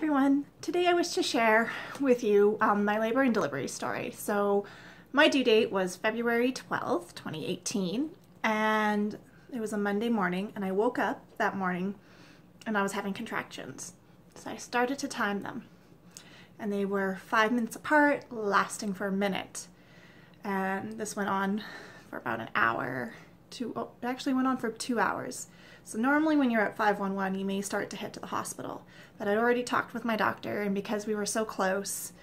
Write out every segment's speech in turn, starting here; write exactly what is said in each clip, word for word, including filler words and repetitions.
everyone. Today I wish to share with you um, my labor and delivery story. So my due date was February twelfth, twenty eighteen, and it was a Monday morning, and I woke up that morning and I was having contractions. So I started to time them, and they were five minutes apart, lasting for a minute. And this went on for about an hour to, oh, it actually went on for two hours. So normally when you're at five one one, you may start to head to the hospital. But I'd already talked with my doctor, and because we were so close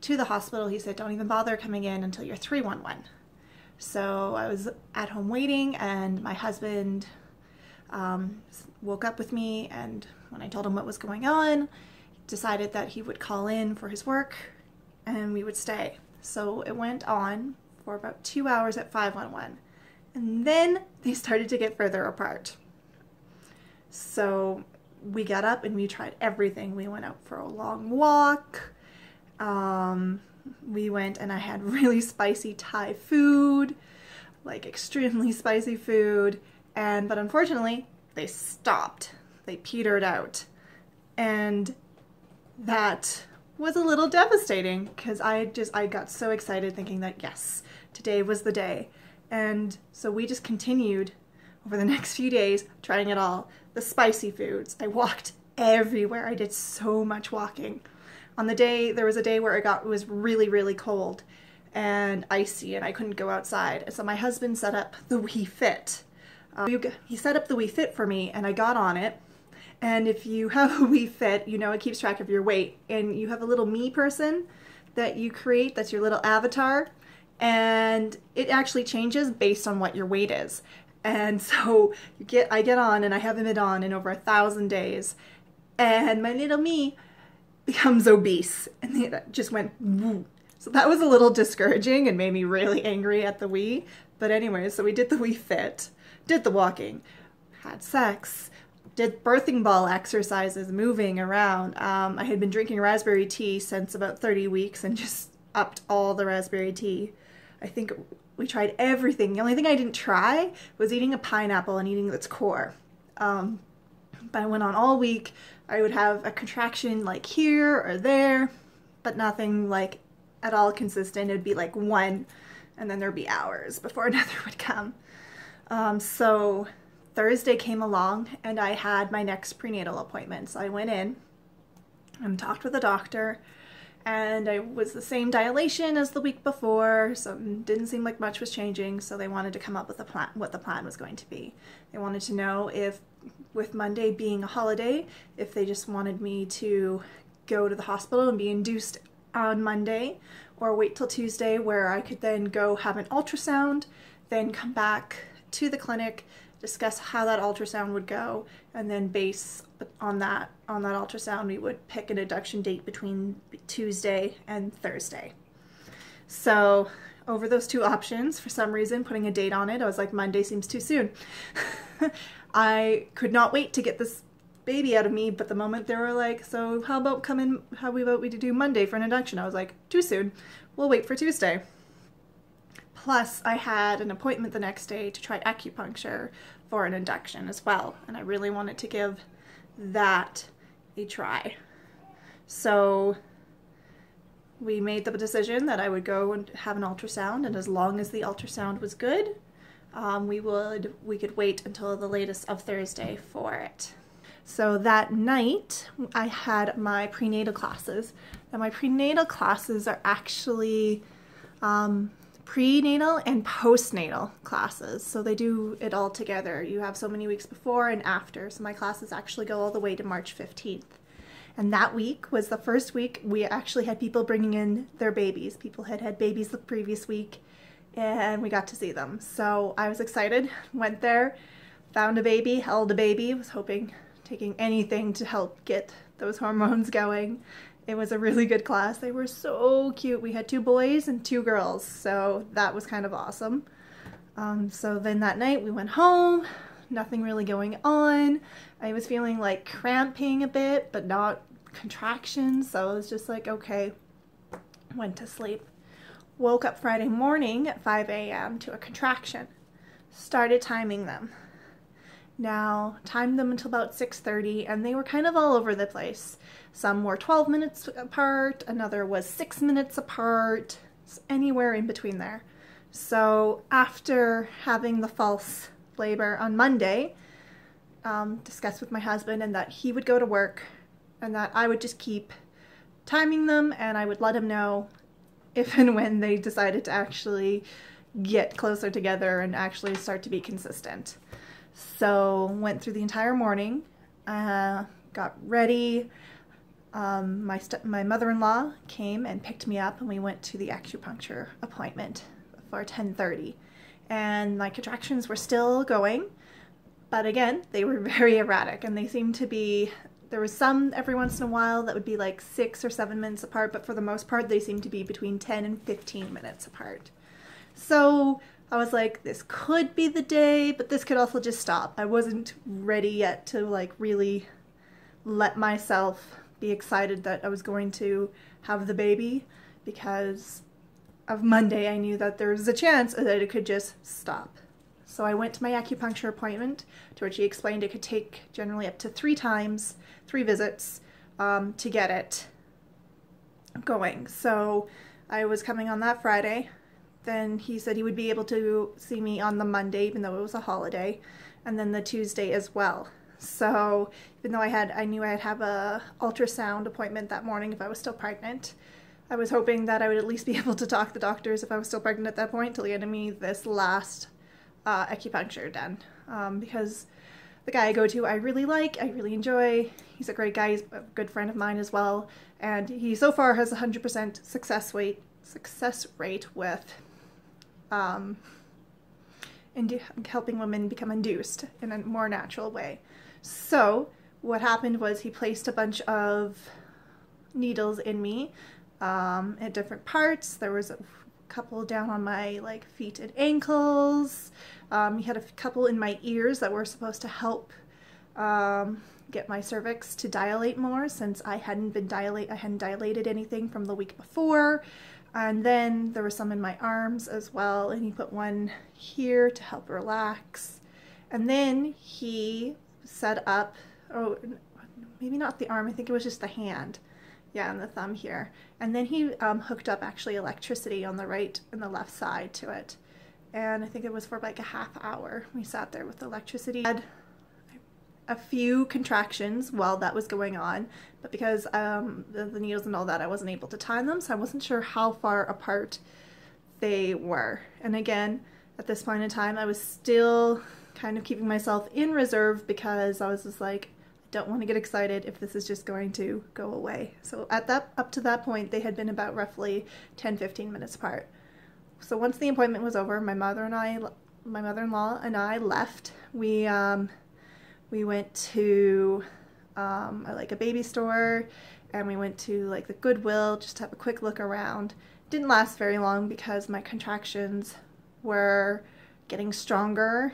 to the hospital, he said, don't even bother coming in until you're three one one. So I was at home waiting, and my husband um, woke up with me, and when I told him what was going on, he decided that he would call in for his work and we would stay. So it went on for about two hours at five one one. And then they started to get further apart. So we got up and we tried everything. We went out for a long walk. Um, we went and I had really spicy Thai food, like extremely spicy food. And, but unfortunately they stopped, they petered out. And that was a little devastating because I just, I got so excited thinking that yes, today was the day. And so we just continued over the next few days, trying it all. The spicy foods. I walked everywhere. I did so much walking. On the day, there was a day where it got it was really, really cold and icy, and I couldn't go outside. So my husband set up the Wii Fit. Um, he set up the Wii Fit for me, and I got on it. And if you have a Wii Fit, you know it keeps track of your weight. And you have a little me person that you create. That's your little avatar, and it actually changes based on what your weight is. And so you get, I get on, and I haven't been on in over a thousand days, and my little me becomes obese, and it just went woo. So that was a little discouraging and made me really angry at the Wii. But anyway, so we did the Wii Fit, did the walking, had sex, did birthing ball exercises, moving around. Um, I had been drinking raspberry tea since about thirty weeks and just upped all the raspberry tea. I think it, we tried everything. The only thing I didn't try was eating a pineapple and eating its core. Um, but I went on all week. I would have a contraction like here or there, but nothing like at all consistent. It'd be like one, and then there'd be hours before another would come. Um, so Thursday came along, and I had my next prenatal appointment. So I went in and talked with a doctor. And I was the same dilation as the week before, so it didn't seem like much was changing, so they wanted to come up with a plan, what the plan was going to be. They wanted to know if, with Monday being a holiday, if they just wanted me to go to the hospital and be induced on Monday, or wait till Tuesday where I could then go have an ultrasound, then come back to the clinic, discuss how that ultrasound would go, and then base on that on that ultrasound we would pick an induction date between Tuesday and Thursday. So over those two options, for some reason putting a date on it, I was like, Monday seems too soon. I could not wait to get this baby out of me, but the moment they were like, so how about come in, how about we do Monday for an induction? I was like, too soon, we'll wait for Tuesday. Plus, I had an appointment the next day to try acupuncture for an induction as well, and I really wanted to give that a try. So we made the decision that I would go and have an ultrasound, and as long as the ultrasound was good, um, we would we could wait until the latest of Thursday for it. So that night, I had my prenatal classes. Now, my prenatal classes are actually Um, prenatal and postnatal classes, so they do it all together. You have so many weeks before and after, so my classes actually go all the way to March fifteenth. And that week was the first week we actually had people bringing in their babies. People had had babies the previous week, and we got to see them. So I was excited, went there, found a baby, held a baby, was hoping, taking anything to help get those hormones going. It was a really good class. They were so cute. We had two boys and two girls, so that was kind of awesome. Um, so then that night we went home, nothing really going on. I was feeling like cramping a bit, but not contractions, so I was just like, okay, went to sleep. Woke up Friday morning at five A M to a contraction. Started timing them. now, timed them until about six thirty, and they were kind of all over the place. Some were twelve minutes apart, another was six minutes apart, anywhere in between there. So after having the false labor on Monday, um, discussed with my husband, and that he would go to work and that I would just keep timing them, and I would let him know if and when they decided to actually get closer together and actually start to be consistent. So went through the entire morning, uh, got ready. Um, my st my mother-in-law came and picked me up, and we went to the acupuncture appointment for ten thirty. And my contractions were still going, but again, they were very erratic, and they seemed to be, there was some every once in a while that would be like six or seven minutes apart, but for the most part, they seemed to be between ten and fifteen minutes apart. So I was like, this could be the day, but this could also just stop. I wasn't ready yet to like really let myself be excited that I was going to have the baby, because of Monday I knew that there was a chance that it could just stop. So I went to my acupuncture appointment, to which he explained it could take generally up to three times, three visits, um, to get it going. So I was coming on that Friday. Then he said he would be able to see me on the Monday, even though it was a holiday, and then the Tuesday as well. So even though I had, I knew I'd have a ultrasound appointment that morning if I was still pregnant, I was hoping that I would at least be able to talk to the doctors if I was still pregnant at that point till he had me this last uh, acupuncture done, um, because the guy I go to I really like, I really enjoy. He's a great guy, he's a good friend of mine as well, and he so far has a hundred percent success rate success rate with. Um, and helping women become induced in a more natural way. So what happened was he placed a bunch of needles in me um, at different parts. There was a couple down on my like feet and ankles. Um, he had a couple in my ears that were supposed to help um, get my cervix to dilate more, since I hadn't been dilate I hadn't dilated anything from the week before. And then there were some in my arms as well, and he put one here to help relax. And then he set up, oh, maybe not the arm, I think it was just the hand. Yeah, and the thumb here. And then he um, hooked up actually electricity on the right and the left side to it. And I think it was for like a half hour. We sat there with the electricity. I had a few contractions while that was going on, but because um, the, the needles and all that, I wasn't able to time them, so I wasn't sure how far apart they were. And again, at this point in time, I was still kind of keeping myself in reserve, because I was just like, I don't want to get excited if this is just going to go away. So at that, up to that point, they had been about roughly ten to fifteen minutes apart. So once the appointment was over, my mother and I, my mother-in-law and I left. We, um, We went to um, like a baby store, and we went to like the Goodwill just to have a quick look around. Didn't last very long because my contractions were getting stronger,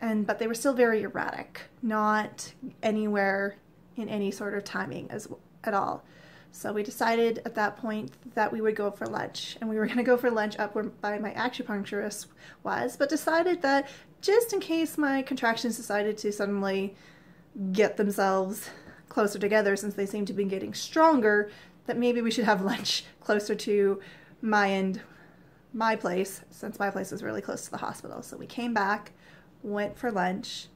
and but they were still very erratic, not anywhere in any sort of timing as at all. So we decided at that point that we would go for lunch, and we were going to go for lunch up where by my acupuncturist was, but decided that just in case my contractions decided to suddenly get themselves closer together, since they seem to be getting stronger, that maybe we should have lunch closer to my end, my place, since my place was really close to the hospital. So we came back, went for lunch,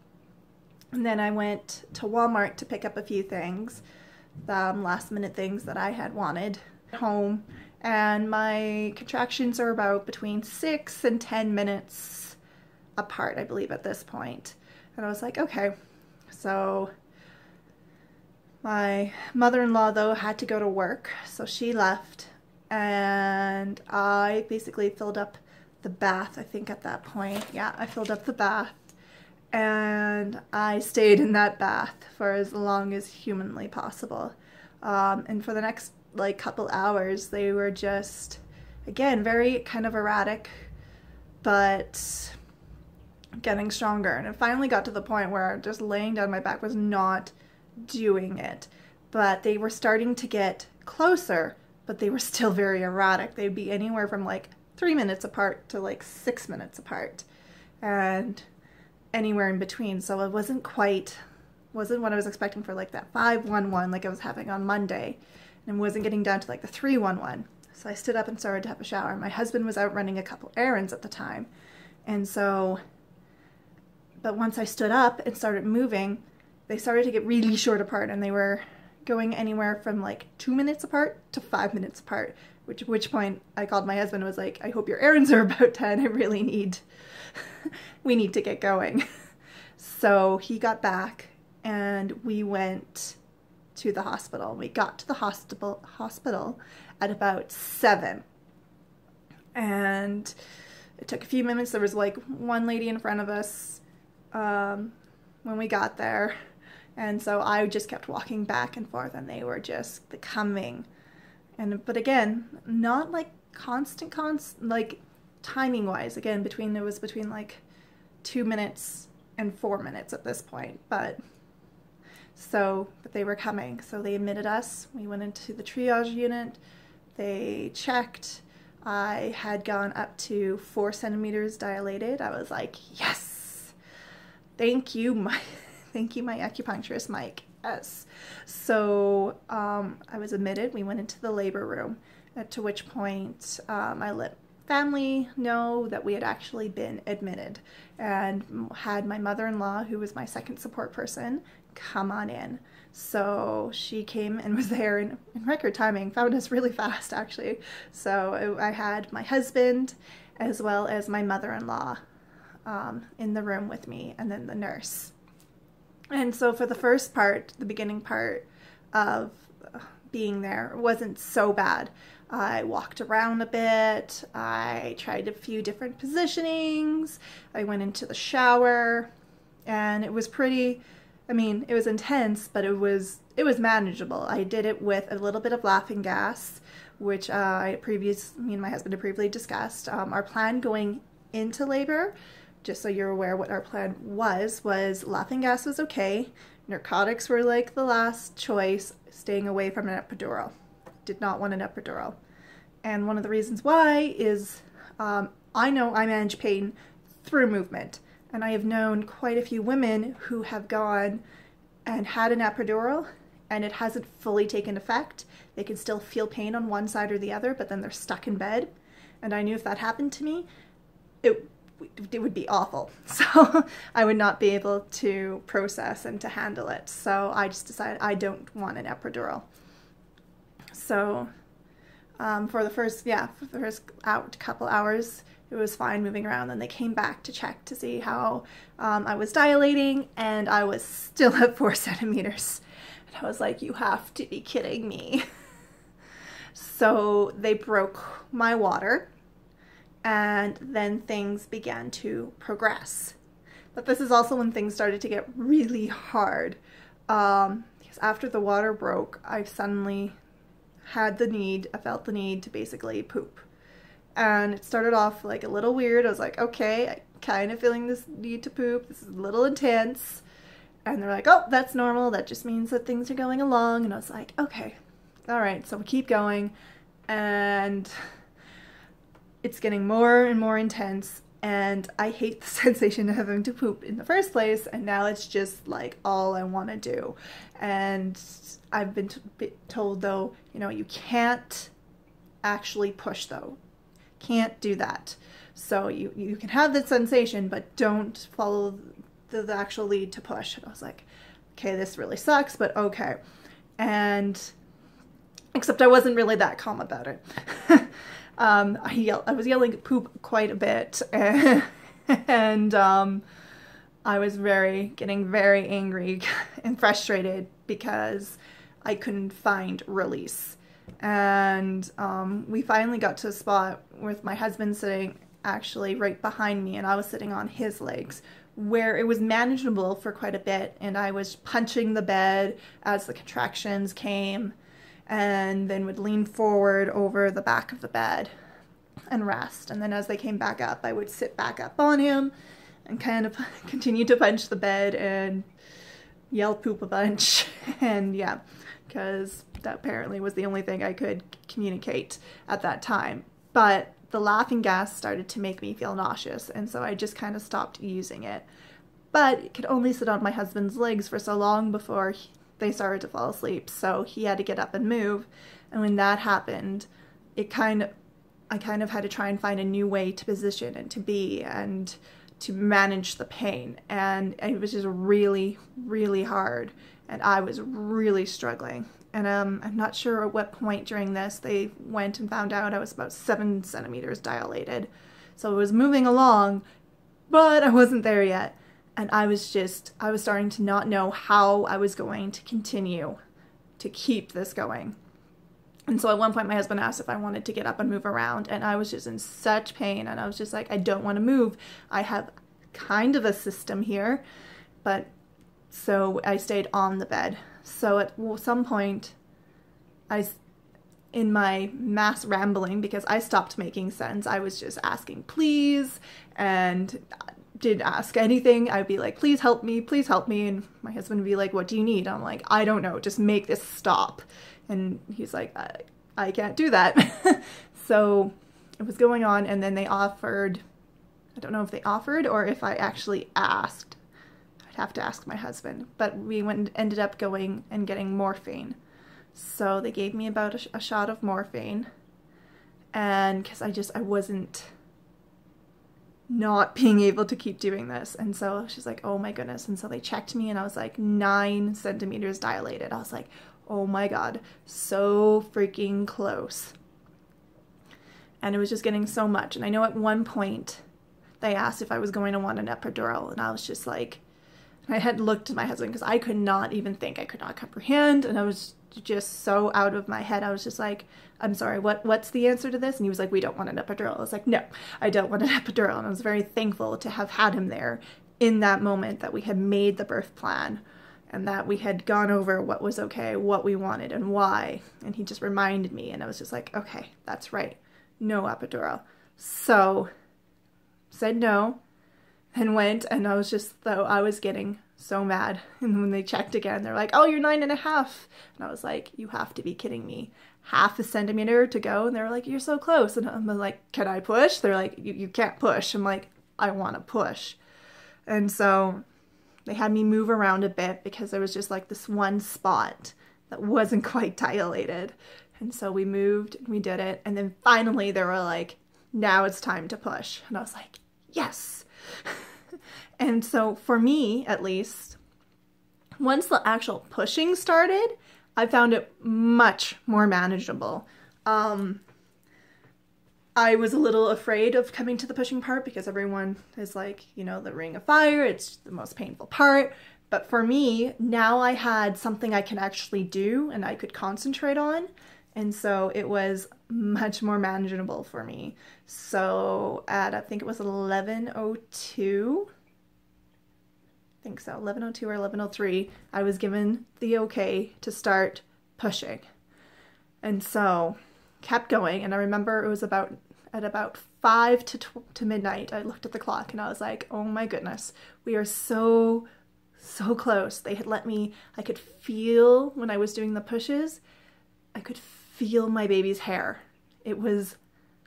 and then I went to Walmart to pick up a few things, um, last minute things that I had wanted at home, and my contractions are about between six and ten minutes apart, I believe, at this point. And I was like, okay. So my mother-in-law though had to go to work, so she left, and I basically filled up the bath, I think at that point. Yeah, I filled up the bath, and I stayed in that bath for as long as humanly possible. Um, and for the next like couple hours, they were just, again, very kind of erratic, but getting stronger. And it finally got to the point where just laying down my back was not doing it, but they were starting to get closer, but they were still very erratic. They'd be anywhere from like three minutes apart to like six minutes apart, and anywhere in between. So it wasn't quite, wasn't what I was expecting for like that five one one like I was having on Monday, and wasn't getting down to like the three one one. So I stood up and started to have a shower. My husband was out running a couple errands at the time. And so, but once I stood up and started moving, they started to get really short apart, and they were going anywhere from like two minutes apart to five minutes apart, which at which point I called my husband and was like, I hope your errands are about done. I really need, we need to get going. So he got back and we went to the hospital. We got to the hospital hospital at about seven, and it took a few minutes. There was like one lady in front of us um, when we got there. And so I just kept walking back and forth, and they were just the coming. And, but again, not like constant, const, like timing wise, again, between, it was between like two minutes and four minutes at this point, but so, but they were coming. So they admitted us, we went into the triage unit, they checked, I had gone up to four centimeters dilated. I was like, yes, thank you, Mike. Thank you, my acupuncturist, Mike S. So um, I was admitted. We went into the labor room, at to which point um, I let family know that we had actually been admitted, and had my mother-in-law, who was my second support person, come on in. So she came and was there in, in record timing, found us really fast, actually. So I had my husband as well as my mother-in-law um, in the room with me, and then the nurse. And so for the first part, the beginning part of being there, it wasn't so bad. I walked around a bit. I tried a few different positionings. I went into the shower, and it was pretty, I mean, it was intense, but it was, it was manageable. I did it with a little bit of laughing gas, which uh, I previous, me and my husband had previously discussed. Um, our plan going into labor, just so you're aware what our plan was, was laughing gas was okay, narcotics were like the last choice, staying away from an epidural. Did not want an epidural. And one of the reasons why is um, I know I manage pain through movement, and I have known quite a few women who have gone and had an epidural and it hasn't fully taken effect. They can still feel pain on one side or the other, but then they're stuck in bed. And I knew if that happened to me, it it would be awful. So I would not be able to process and to handle it. So I just decided I don't want an epidural. So um, for the first, yeah, for the first out, couple hours, it was fine moving around. Then they came back to check to see how um, I was dilating, and I was still at four centimeters. And I was like, you have to be kidding me. So they broke my water, and then things began to progress. But this is also when things started to get really hard. Um, because after the water broke, I suddenly had the need, I felt the need to basically poop. And it started off like a little weird. I was like, okay, I'm kind of feeling this need to poop. This is a little intense. And they're like, oh, that's normal. That just means that things are going along. And I was like, okay, all right. So we keep going. And it's getting more and more intense, and I hate the sensation of having to poop in the first place, and now it's just like all I want to do. And I've been t told though, you know, you can't actually push though. Can't do that. So you, you can have that sensation, but don't follow the, the actual lead to push. And I was like, okay, this really sucks, but okay. And except I wasn't really that calm about it. Um, I, yell I was yelling poop quite a bit, and, and um, I was very, getting very angry and frustrated because I couldn't find release. And um, we finally got to a spot with my husband sitting actually right behind me, and I was sitting on his legs, where it was manageable for quite a bit, and I was punching the bed as the contractions came, and then would lean forward over the back of the bed and rest. And then as they came back up, I would sit back up on him and kind of continue to punch the bed and yell poop a bunch. And yeah, because that apparently was the only thing I could communicate at that time. But the laughing gas started to make me feel nauseous, and so I just kind of stopped using it. but could only sit on my husband's legs for so long before he, they started to fall asleep, so he had to get up and move. And when that happened, it kind of, I kind of had to try and find a new way to position and to be and to manage the pain, and it was just really, really hard, and I was really struggling. And um, I'm not sure at what point during this they went and found out I was about seven centimeters dilated. So I was moving along, but I wasn't there yet. And I was just, I was starting to not know how I was going to continue to keep this going. And so at one point my husband asked if I wanted to get up and move around, and I was just in such pain, and I was just like, I don't want to move. I have kind of a system here, but so I stayed on the bed. So at some point, I, in my mass rambling, because I stopped making sense, I was just asking please, and didn't ask anything. I'd be like, please help me, please help me. And my husband would be like, what do you need? I'm like, I don't know, just make this stop. And he's like, I, I can't do that. So it was going on, and then they offered, I don't know if they offered or if I actually asked. I'd have to ask my husband, but we went and ended up going and getting morphine. So they gave me about a, sh a shot of morphine, and because I just, I wasn't not being able to keep doing this. And so she's like, oh my goodness. And so they checked me, and I was like nine centimeters dilated. I was like, oh my God, so freaking close. And it was just getting so much. And I know at one point they asked if I was going to want an epidural, and I was just like, I had looked at my husband because I could not even think, I could not comprehend, and I was just so out of my head. I was just like, I'm sorry, what, what's the answer to this? And he was like, we don't want an epidural. I was like, no, I don't want an epidural. And I was very thankful to have had him there in that moment, that we had made the birth plan, and that we had gone over what was okay, what we wanted, and why. And he just reminded me, and I was just like, okay, that's right, no epidural. So said no, and went, and I was just, though, I was getting so mad. And when they checked again, they're like, oh, you're nine and a half. And I was like, you have to be kidding me. Half a centimeter to go. And they were like, you're so close. And I'm like, can I push? They're like, you, you can't push. I'm like, I want to push. And so they had me move around a bit, because there was just like this one spot that wasn't quite dilated. And so we moved, and we did it. And then finally they were like, now it's time to push. And I was like, yes. And so for me, at least, once the actual pushing started, I found it much more manageable. Um, I was a little afraid of coming to the pushing part, because everyone is like, you know, the ring of fire, it's the most painful part. But for me, now I had something I can actually do and I could concentrate on. And so it was much more manageable for me. So at, I think it was eleven oh two, I think so, eleven oh two or eleven oh three, I was given the okay to start pushing. And so kept going, and I remember it was about, at about five to, to midnight, I looked at the clock, and I was like, oh my goodness, we are so, so close. They had let me, I could feel when I was doing the pushes, I could feel my baby's hair. It was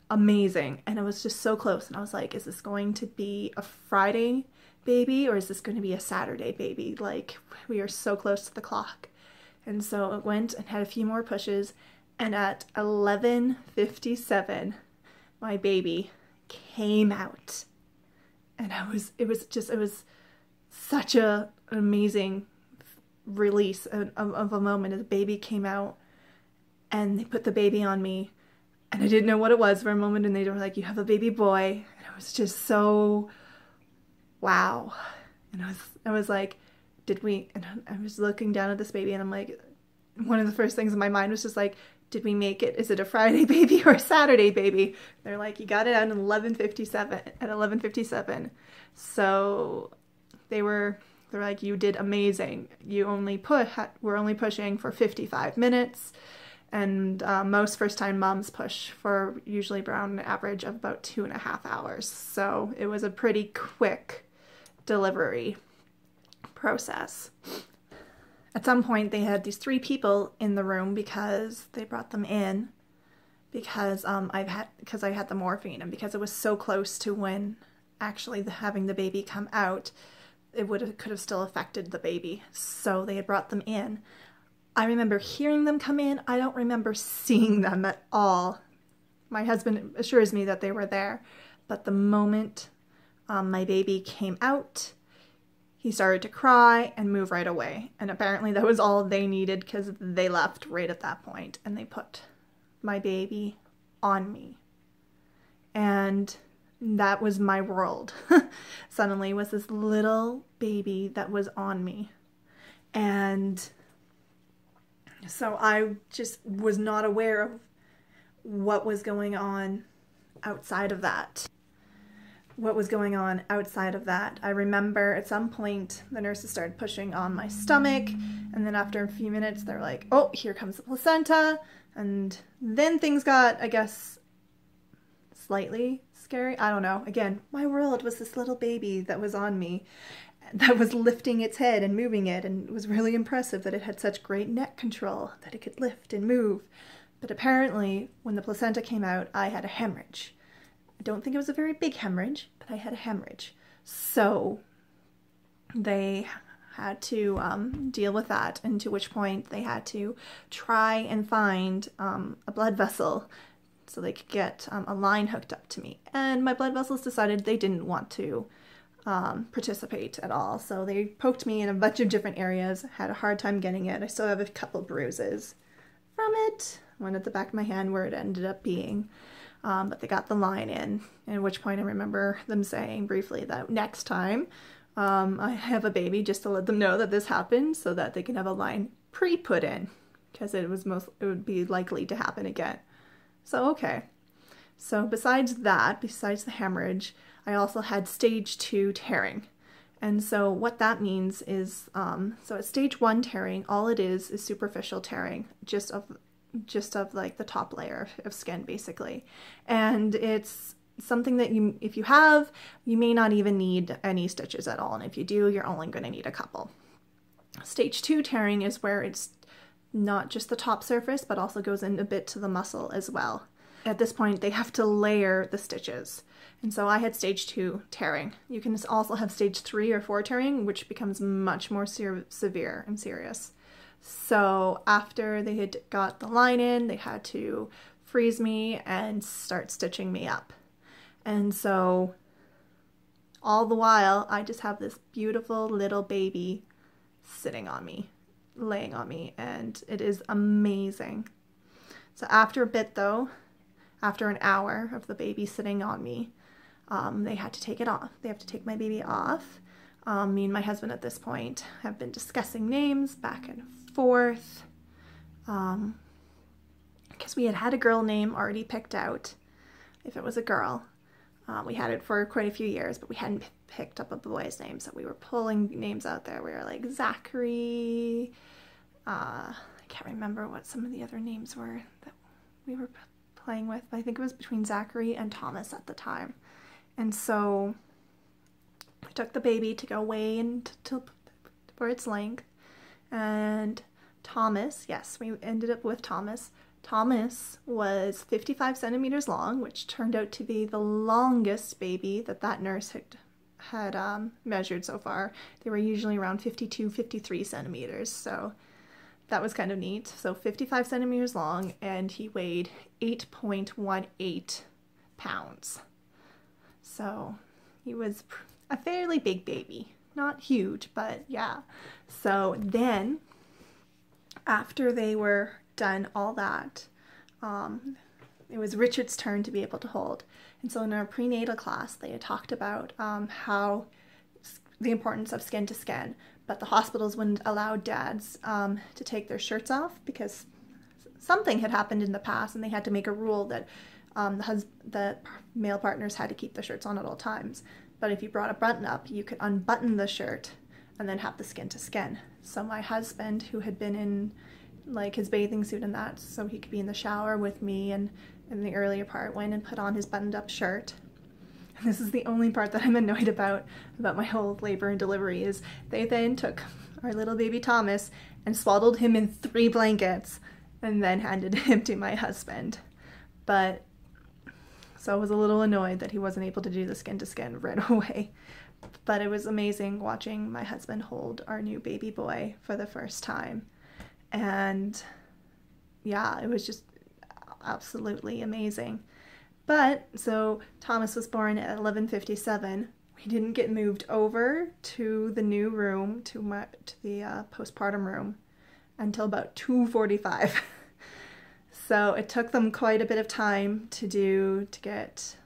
amazing, and it was just so close. And I was like, is this going to be a Friday baby, or is this going to be a Saturday baby? Like, we are so close to the clock. And so I went and had a few more pushes, and at eleven fifty-seven my baby came out. And I was, it was just, it was such a, an amazing release of, of a moment. The baby came out, and they put the baby on me, and I didn't know what it was for a moment, and they were like, you have a baby boy. And I was just so, wow. And I was, I was like, did we, and I was looking down at this baby, and I'm like, one of the first things in my mind was just like, did we make it? Is it a Friday baby or a Saturday baby? They're like, you got it out at eleven fifty-seven, at eleven fifty-seven. So they were, they're like, you did amazing. You only put, we're only pushing for fifty-five minutes. And uh, most first-time moms push for usually around an average of about two and a half hours. So it was a pretty quick delivery process. At some point, they had these three people in the room, because they brought them in because um, I've had because I had the morphine, and because it was so close to when actually the, having the baby come out. it would have, could have still affected the baby. So they had brought them in. I remember hearing them come in. I don't remember seeing them at all. My husband assures me that they were there, but the moment um, my baby came out, he started to cry and move right away. And apparently that was all they needed, because they left right at that point and they put my baby on me. And that was my world. Suddenly was this little baby that was on me. And so I just was not aware of what was going on outside of that. What was going on outside of that. I remember at some point the nurses started pushing on my stomach, and then after a few minutes they're like, oh, here comes the placenta. And then things got, I guess, slightly scary. I don't know. Again, my world was this little baby that was on me, that was lifting its head and moving it, and it was really impressive that it had such great neck control that it could lift and move. But apparently when the placenta came out, I had a hemorrhage. I don't think it was a very big hemorrhage, but I had a hemorrhage. So they had to um, deal with that, and to which point they had to try and find um, a blood vessel so they could get um, a line hooked up to me. And my blood vessels decided they didn't want to um, participate at all. So they poked me in a bunch of different areas, had a hard time getting it. I still have a couple bruises from it, one at the back of my hand where it ended up being. Um, but they got the line in, at which point I remember them saying briefly that next time um, I have a baby, just to let them know that this happened so that they can have a line pre-put in, because it was most, it would be likely to happen again. So, okay. So besides that, besides the hemorrhage, I also had stage two tearing. And so what that means is, um, so at stage one tearing, all it is is superficial tearing, just of just of like the top layer of skin basically. And it's something that you, if you have, you may not even need any stitches at all. And if you do, you're only going to need a couple. Stage two tearing is where it's not just the top surface, but also goes in a bit to the muscle as well. At this point, they have to layer the stitches. And so I had stage two tearing. You can also have stage three or four tearing, which becomes much more se- severe and serious. So after they had got the line in, they had to freeze me and start stitching me up. And so all the while, I just have this beautiful little baby sitting on me, laying on me, and it is amazing. So after a bit though, after an hour of the baby sitting on me, um, they had to take it off. They have to take my baby off. Um, me and my husband at this point have been discussing names back and forth, um, because we had had a girl name already picked out. If it was a girl, uh, we had it for quite a few years, but we hadn't picked up a boy's name, so we were pulling names out there. We were like Zachary, uh, I can't remember what some of the other names were that we were playing with, but I think it was between Zachary and Thomas at the time. And so I took the baby to go weigh and to, for its length, and Thomas, yes, we ended up with Thomas. Thomas was fifty-five centimeters long, which turned out to be the longest baby that that nurse had, had um, measured so far. They were usually around fifty-two, fifty-three centimeters, so that was kind of neat. So fifty-five centimeters long, and he weighed eight point one eight pounds. So he was a fairly big baby, not huge, but yeah. So then after they were done all that, um, it was Richard's turn to be able to hold. And so in our prenatal class, they had talked about um, how the importance of skin to skin, but the hospitals wouldn't allow dads um, to take their shirts off, because something had happened in the past and they had to make a rule that um, the, hus the male partners had to keep their shirts on at all times. But if you brought a button up, you could unbutton the shirt and then have the skin to skin. So my husband, who had been in like his bathing suit and that, so he could be in the shower with me, and in the earlier part went and put on his buttoned up shirt. And this is the only part that I'm annoyed about, about my whole labor and delivery, is they then took our little baby Thomas and swaddled him in three blankets and then handed him to my husband. But so I was a little annoyed that he wasn't able to do the skin to skin right away. But it was amazing watching my husband hold our new baby boy for the first time. And yeah, it was just absolutely amazing. But so Thomas was born at eleven fifty-seven. We didn't get moved over to the new room, to my to the uh, postpartum room, until about two forty-five. So it took them quite a bit of time to do to get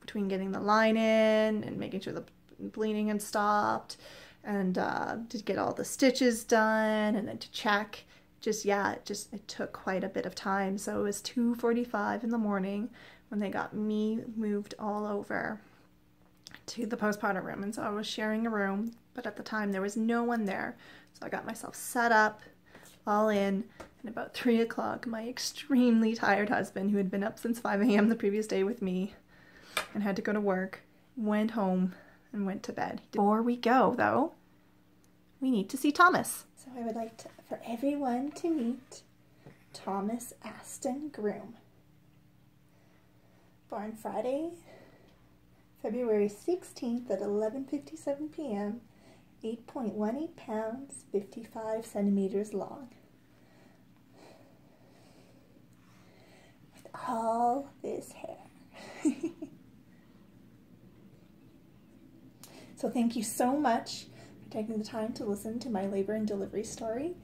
between getting the line in and making sure the bleeding had stopped, and uh, to get all the stitches done, and then to check. Just yeah, it just it took quite a bit of time. So it was two forty-five in the morning when they got me moved all over to the postpartum room. And so I was sharing a room, but at the time there was no one there. So I got myself set up, all in, and about three o'clock, my extremely tired husband, who had been up since five A M the previous day with me and had to go to work, went home and went to bed. Before we go though, we need to see Thomas. So I would like to, for everyone to meet Thomas Aston Groom. Born Friday, February sixteenth at eleven fifty-seven P M, eight point one eight pounds, fifty-five centimeters long. With all this hair. So thank you so much for taking the time to listen to my labor and delivery story.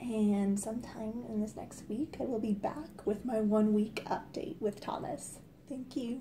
And sometime in this next week, I will be back with my one week update with Thomas. Thank you.